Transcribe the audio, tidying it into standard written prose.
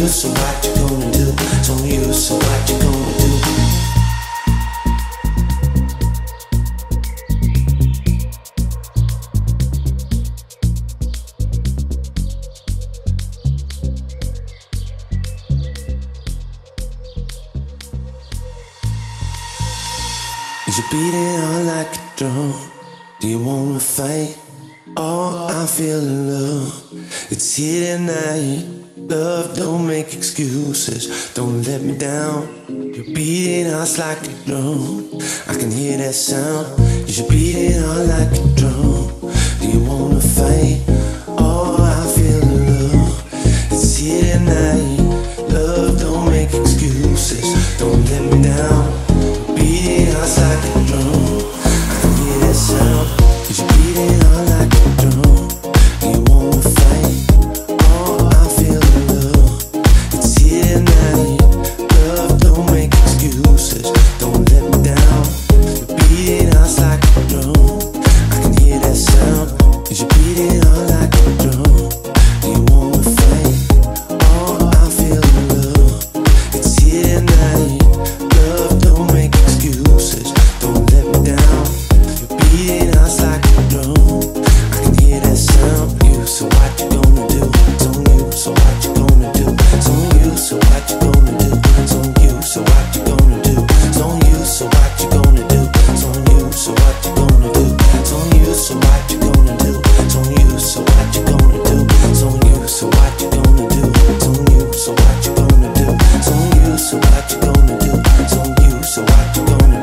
you, so what you gonna do? It's on you, so what you gonna do? You beat it on like a drum. Do you wanna fight? Oh, I feel love. It's here tonight. Love, don't make excuses. Don't let me down. You're beating us like a drum. I can hear that sound. You're beating on like a drum. Do you wanna fight? Oh, I feel love. It's here tonight. Love, don't make excuses. Don't let me down. Beating us like a drum, I can hear that sound. You're beating on like a drum. You wanna fight? Oh, I feel the love. It's here tonight. Love, don't make excuses. Don't let me down. You're beating us like a drum, I can hear that sound. You're beating on like a drum. You wanna fight? Oh, I feel the love. It's here tonight. So what you gonna do? It's on you, so what you gonna do?